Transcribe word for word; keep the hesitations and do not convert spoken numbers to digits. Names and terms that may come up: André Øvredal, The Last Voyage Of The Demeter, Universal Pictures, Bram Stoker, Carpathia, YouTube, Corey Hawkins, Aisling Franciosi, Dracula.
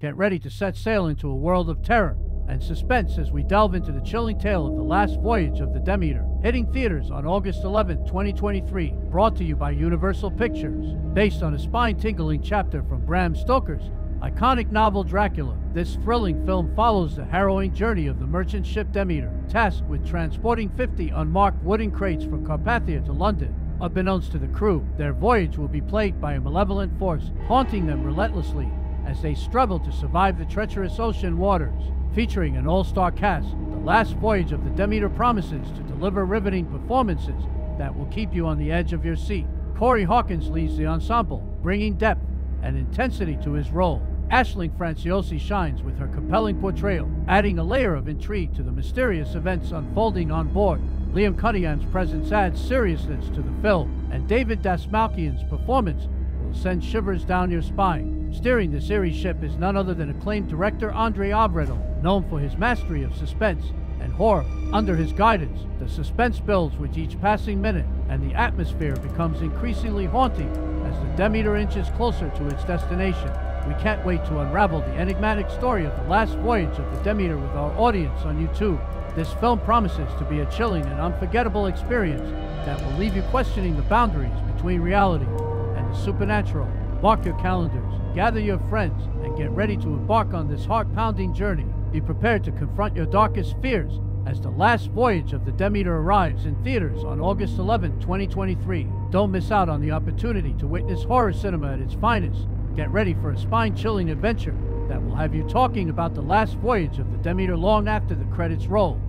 Get ready to set sail into a world of terror and suspense as we delve into the chilling tale of The Last Voyage of the Demeter, hitting theaters on August eleventh, twenty twenty-three, brought to you by Universal Pictures. Based on a spine-tingling chapter from Bram Stoker's iconic novel Dracula, this thrilling film follows the harrowing journey of the merchant ship Demeter, tasked with transporting fifty unmarked wooden crates from Carpathia to London. Unbeknownst to the crew, their voyage will be plagued by a malevolent force, haunting them relentlessly as they struggle to survive the treacherous ocean waters. Featuring an all-star cast, The Last Voyage of the Demeter promises to deliver riveting performances that will keep you on the edge of your seat. Corey Hawkins leads the ensemble, bringing depth and intensity to his role. Aisling Franciosi shines with her compelling portrayal, adding a layer of intrigue to the mysterious events unfolding on board. Liam Cunningham's presence adds seriousness to the film, and David Dasmalkian's performance will send shivers down your spine. Steering the series ship is none other than acclaimed director André Øvredal, known for his mastery of suspense and horror. Under his guidance, the suspense builds with each passing minute, and the atmosphere becomes increasingly haunting as the Demeter inches closer to its destination. We can't wait to unravel the enigmatic story of The Last Voyage of the Demeter with our audience on YouTube. This film promises to be a chilling and unforgettable experience that will leave you questioning the boundaries between reality and the supernatural. Mark your calendars, gather your friends, and get ready to embark on this heart-pounding journey. Be prepared to confront your darkest fears as The Last Voyage of the Demeter arrives in theaters on August eleventh, twenty twenty-three. Don't miss out on the opportunity to witness horror cinema at its finest. Get ready for a spine-chilling adventure that will have you talking about The Last Voyage of the Demeter long after the credits roll.